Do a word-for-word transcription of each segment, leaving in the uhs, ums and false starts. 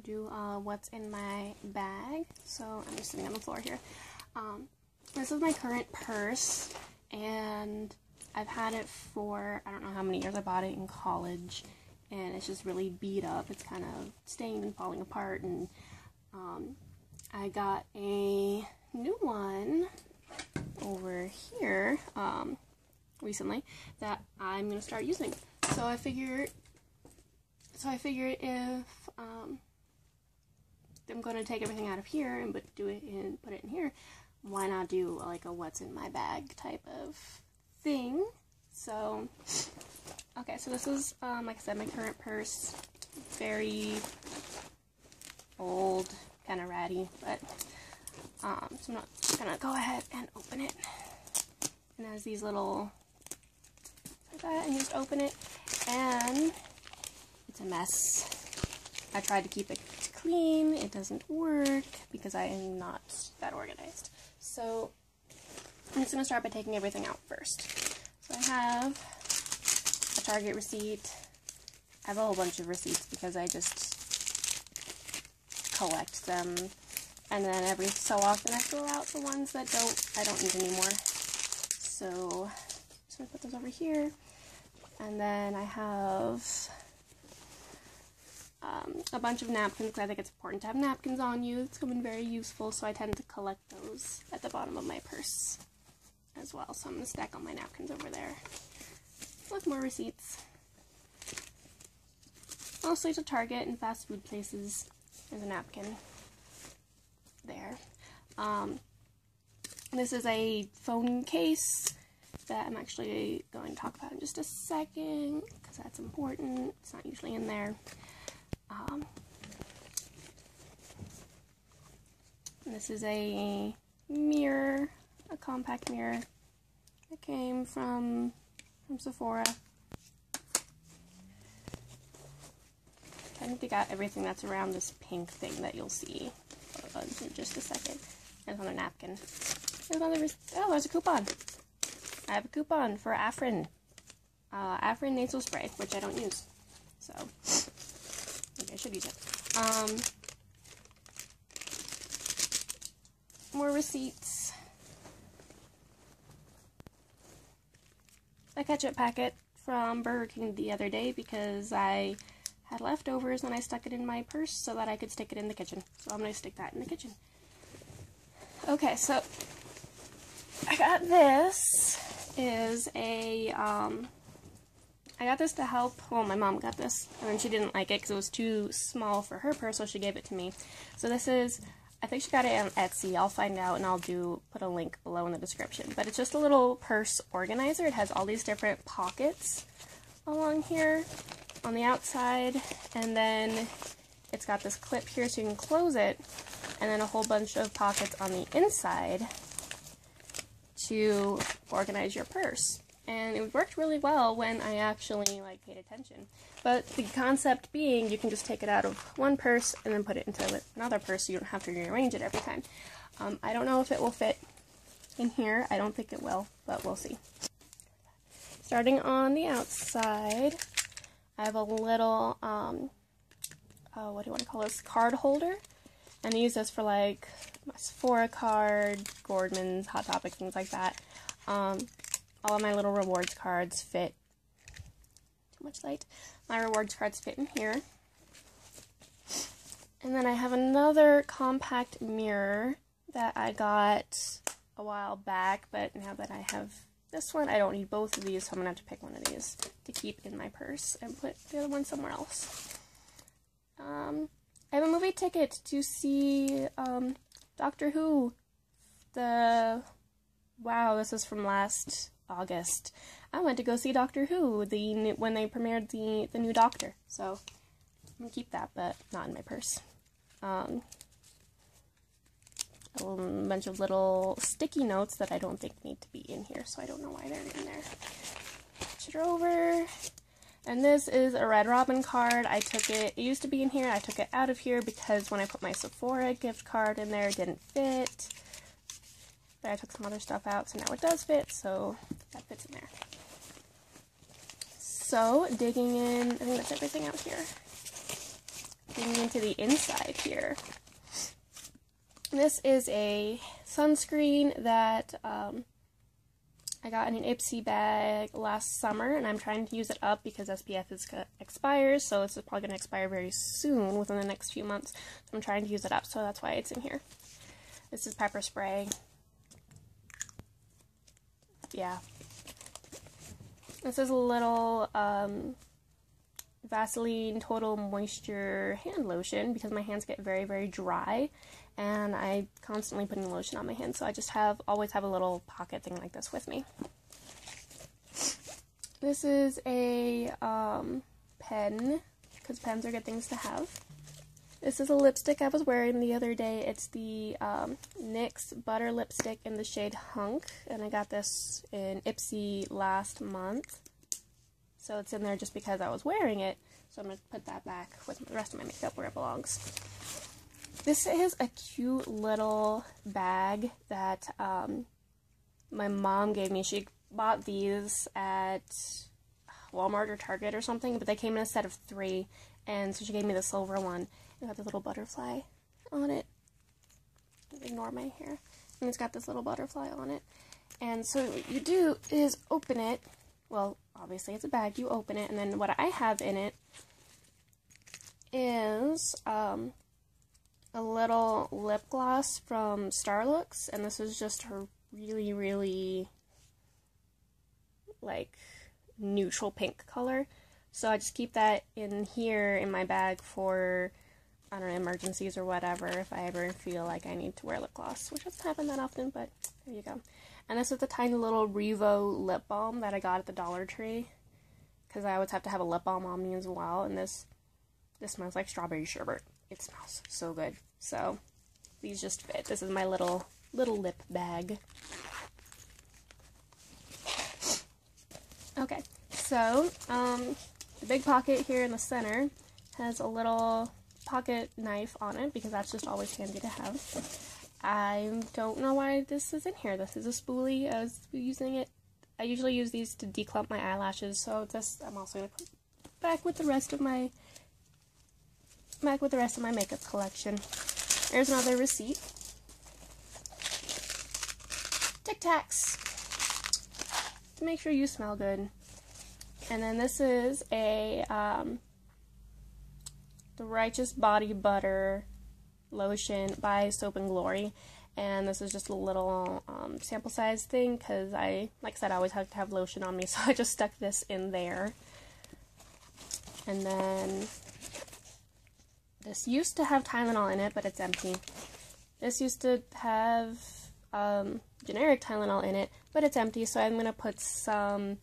to do uh, what's in my bag. So I'm just sitting on the floor here. Um, this is my current purse, and I've had it for, I don't know how many years. I bought it in college, and it's just really beat up. It's kind of stained and falling apart, and um, I got a new one over here um, recently that I'm gonna start using. So I figured, so I figured if um, I'm gonna take everything out of here and but do it in, put it in here, why not do like a what's in my bag type of thing? So okay, so this is um, like I said, my current purse, very old, kind of ratty, but um, so I'm not gonna go ahead and open it. And it has these little like that, and you just open it, and it's a mess. I tried to keep it clean, it doesn't work because I am not that organized. So I'm just gonna start by taking everything out first. So I have a Target receipt. I have a whole bunch of receipts because I just collect them, and then every so often I throw out the ones that don't I don't need anymore. So just gonna put those over here, and then I have um, a bunch of napkins because I think it's important to have napkins on you. It's coming very useful, so I tend to collect those at the bottom of my purse as well. So I'm gonna stack all my napkins over there. Look, more receipts, mostly to Target and fast food places. There's a napkin there. Um, this is a phone case that I'm actually going to talk about in just a second because that's important. It's not usually in there. Um, this is a mirror, a compact mirror that came from, from Sephora. I think they got everything that's around this pink thing that you'll see in just a second. There's another napkin. There's another oh, there's a coupon. I have a coupon for Afrin. Uh, Afrin nasal spray, which I don't use. So, maybe I should use it. Um, more receipts. A ketchup packet from Burger King the other day because I had leftovers and I stuck it in my purse so that I could stick it in the kitchen. So I'm going to stick that in the kitchen. Okay, so I got this is a, um, I got this to help, well, my mom got this, and then she didn't like it because it was too small for her purse, so she gave it to me. So this is, I think she got it on Etsy. I'll find out and I'll do, put a link below in the description. But it's just a little purse organizer. It has all these different pockets along here on the outside, and then it's got this clip here so you can close it, and then a whole bunch of pockets on the inside to organize your purse. And it worked really well when I actually like paid attention. But the concept being you can just take it out of one purse and then put it into another purse so you don't have to rearrange it every time. Um, I don't know if it will fit in here. I don't think it will, but we'll see. Starting on the outside, I have a little, um, uh, what do you want to call this, card holder, and I use this for like my Sephora card, Gordman's, Hot Topic, things like that. Um, all of my little rewards cards fit, too much light, my rewards cards fit in here. And then I have another compact mirror that I got a while back, but now that I have this one, I don't need both of these, so I'm gonna have to pick one of these to keep in my purse and put the other one somewhere else. Um, I have a movie ticket to see um, Doctor Who. The wow, this is from last August. I went to go see Doctor Who the when they premiered the the new Doctor. So I'm gonna keep that, but not in my purse. Um, a bunch of little sticky notes that I don't think need to be in here, so I don't know why they're in there. Switch it over. And this is a Red Robin card. I took it, it used to be in here, I took it out of here because when I put my Sephora gift card in there, it didn't fit. But I took some other stuff out, so now it does fit, so that fits in there. So, digging in, I think that's everything out here. digging into the inside here. This is a sunscreen that um, I got in an Ipsy bag last summer, and I'm trying to use it up because S P F is expires, so this is probably going to expire very soon, within the next few months. So I'm trying to use it up, so that's why it's in here. This is pepper spray. Yeah. This is a little um, Vaseline Total Moisture Hand Lotion, because my hands get very, very dry, and I constantly putting lotion on my hands, so I just have, always have a little pocket thing like this with me. This is a um, pen, because pens are good things to have. This is a lipstick I was wearing the other day. It's the um, NYX Butter Lipstick in the shade Hunk, and I got this in Ipsy last month. So it's in there just because I was wearing it, so I'm going to put that back with the rest of my makeup where it belongs. This is a cute little bag that um, my mom gave me. She bought these at Walmart or Target or something, but they came in a set of three, and so she gave me the silver one. It got this little butterfly on it. Ignore my hair. And it's got this little butterfly on it. And so what you do is open it. Well, obviously it's a bag. You open it. And then what I have in it is um, a little lip gloss from Starlux. And this is just her really, really, like, neutral pink color. So I just keep that in here in my bag for, I don't know, emergencies or whatever, if I ever feel like I need to wear lip gloss, which doesn't happen that often, but there you go. And this is the tiny little Revo lip balm that I got at the Dollar Tree, because I always have to have a lip balm on me as well, and this, this smells like strawberry sherbet. It smells so good. So, these just fit. This is my little, little lip bag. Okay, so, um, the big pocket here in the center has a little pocket knife on it, because that's just always handy to have. I don't know why this is in here. This is a spoolie. I was using it. I usually use these to declump my eyelashes, so this I'm also going to put back with the rest of my back with the rest of my makeup collection. There's another receipt. Tic Tacs. To make sure you smell good. And then this is a um the Righteous Body Butter Lotion by Soap and Glory, and this is just a little um, sample size thing, because I, like I said, I always have to have lotion on me, so I just stuck this in there. And then this used to have Tylenol in it, but it's empty. This used to have um, generic Tylenol in it, but it's empty, so I'm gonna put some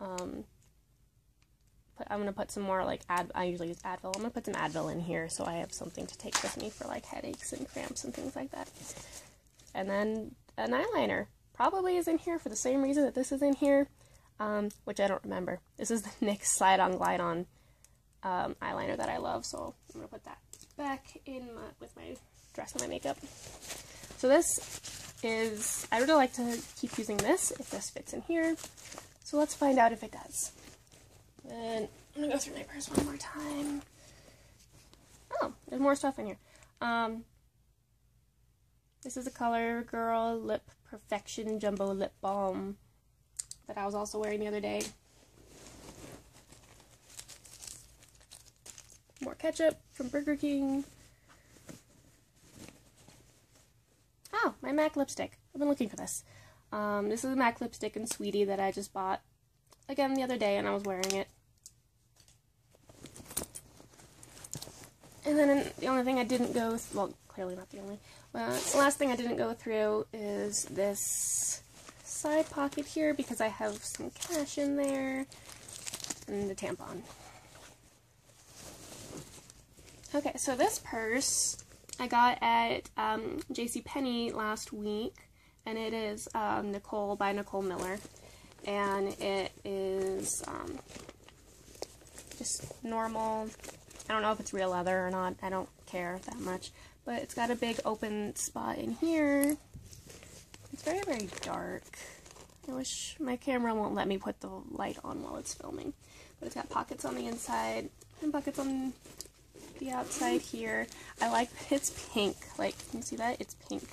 um, I'm going to put some more, like, Ad I usually use Advil. I'm going to put some Advil in here so I have something to take with me for, like, headaches and cramps and things like that. And then an eyeliner probably is in here for the same reason that this is in here, um, which I don't remember. This is the NYX Slide On Glide On um, eyeliner that I love, so I'm going to put that back in my, with my dress and my makeup. So this is, I really like to keep using this if this fits in here, so let's find out if it does. And I'm gonna go through my purse one more time. Oh, there's more stuff in here. Um, this is a Color Girl Lip Perfection Jumbo Lip Balm that I was also wearing the other day. More ketchup from Burger King. Oh, my MAC lipstick. I've been looking for this. Um, this is a MAC lipstick in Sweetie that I just bought again the other day, and I was wearing it. And then the only thing I didn't go through, well, clearly not the only, well, the last thing I didn't go through is this side pocket here, because I have some cash in there, and a tampon. Okay, so this purse I got at um, JCPenney last week, and it is um, Nicole by Nicole Miller. And it is um, just normal. I don't know if it's real leather or not. I don't care that much. But it's got a big open spot in here. It's very, very dark. I wish my camera won't let me put the light on while it's filming. But it's got pockets on the inside and pockets on the outside here. I like that it's pink. Like, can you see that? It's pink.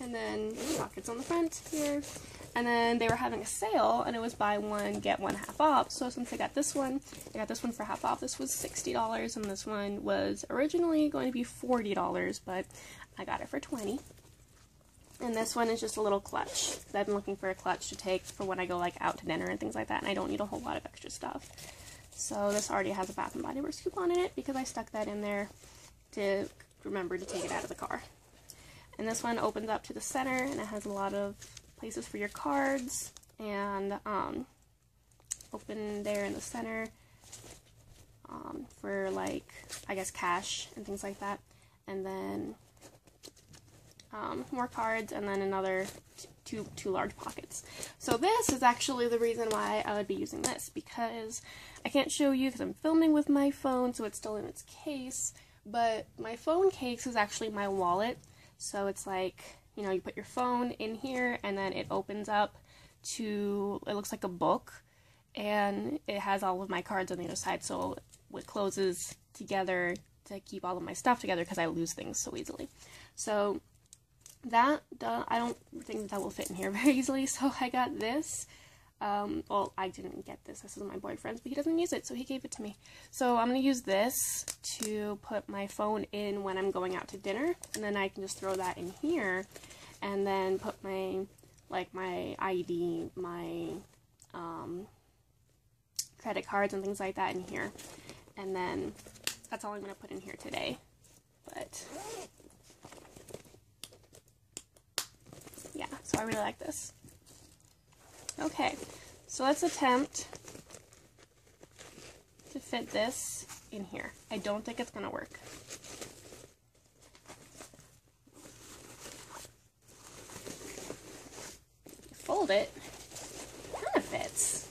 And then pockets on the front here. And then they were having a sale, and it was buy one, get one half off. So since I got this one, I got this one for half off. This was sixty dollars, and this one was originally going to be forty dollars, but I got it for twenty dollars. And this one is just a little clutch. I've been looking for a clutch to take for when I go, like, out to dinner and things like that, and I don't need a whole lot of extra stuff. So this already has a Bath and Body Works coupon in it because I stuck that in there to remember to take it out of the car. And this one opens up to the center, and it has a lot of places for your cards, and um, open there in the center um, for, like, I guess cash and things like that, and then um, more cards, and then another t two, two large pockets. So this is actually the reason why I would be using this, because I can't show you because I'm filming with my phone, so it's still in its case, but my phone case is actually my wallet, so it's like, you know, you put your phone in here, and then it opens up to, it looks like a book, and it has all of my cards on the other side, so it closes together to keep all of my stuff together, because I lose things so easily. So that, uh, I don't think that, that will fit in here very easily, so I got this. Um, well, I didn't get this, this is my boyfriend's, but he doesn't use it, so he gave it to me. So I'm going to use this to put my phone in when I'm going out to dinner, and then I can just throw that in here, and then put my, like, my I D, my, um, credit cards and things like that in here, and then that's all I'm going to put in here today, but, yeah, so I really like this. Okay, so let's attempt to fit this in here. I don't think it's going to work. Fold it, it kind of fits.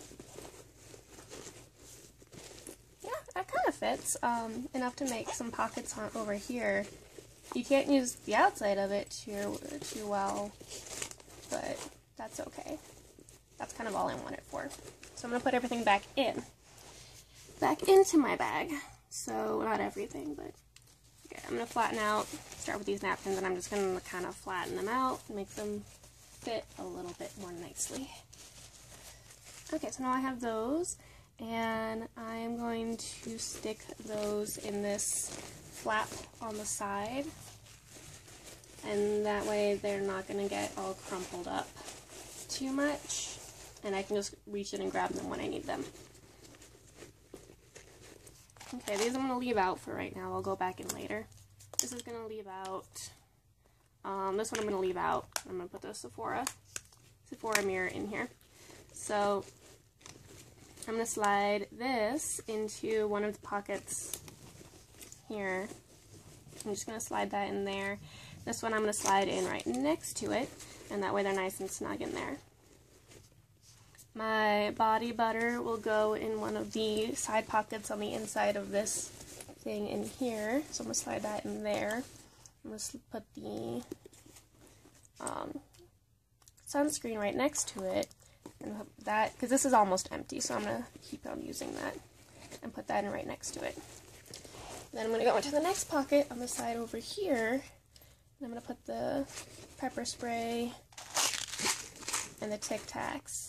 Yeah, that kind of fits, um, enough to make some pockets on over here. You can't use the outside of it too, too well, but that's okay. That's kind of all I want it for. So I'm going to put everything back in. Back into my bag. So, not everything, but... Okay, I'm going to flatten out. Start with these napkins, and I'm just going to kind of flatten them out. Make them fit a little bit more nicely. Okay, so now I have those. And I'm going to stick those in this flap on the side. And that way they're not going to get all crumpled up too much. And I can just reach in and grab them when I need them. Okay, these I'm going to leave out for right now. I'll go back in later. This is going to leave out. Um, this one I'm going to leave out. I'm going to put the Sephora, Sephora mirror in here. So I'm going to slide this into one of the pockets here. I'm just going to slide that in there. This one I'm going to slide in right next to it. And that way they're nice and snug in there. My body butter will go in one of the side pockets on the inside of this thing in here. So I'm going to slide that in there. I'm going to put the um, sunscreen right next to it. And put that, because this is almost empty, so I'm going to keep on using that. And put that in right next to it. Then I'm going to go into the next pocket on the side over here. And I'm going to put the pepper spray and the Tic Tacs.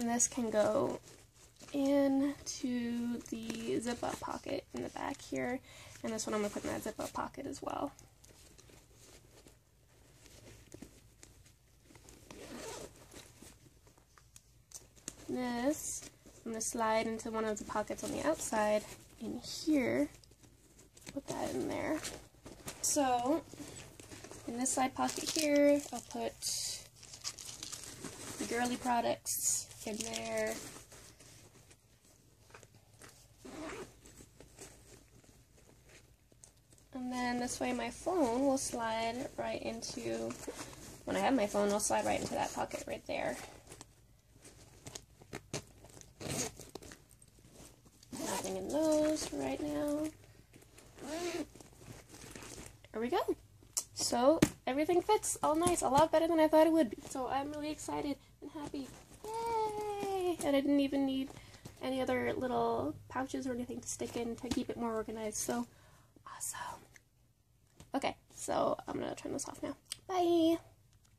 And this can go into the zip-up pocket in the back here. And this one I'm going to put in that zip-up pocket as well. This, I'm going to slide into one of the pockets on the outside in here. Put that in there. So, in this side pocket here, I'll put the girly products in there. And then this way my phone will slide right into, when I have my phone, it'll slide right into that pocket right there. Nothing in those right now. There we go. So everything fits all nice, a lot better than I thought it would be. So I'm really excited and happy. Yay! And I didn't even need any other little pouches or anything to stick in to keep it more organized. So awesome. Okay, so I'm gonna turn this off now. Bye.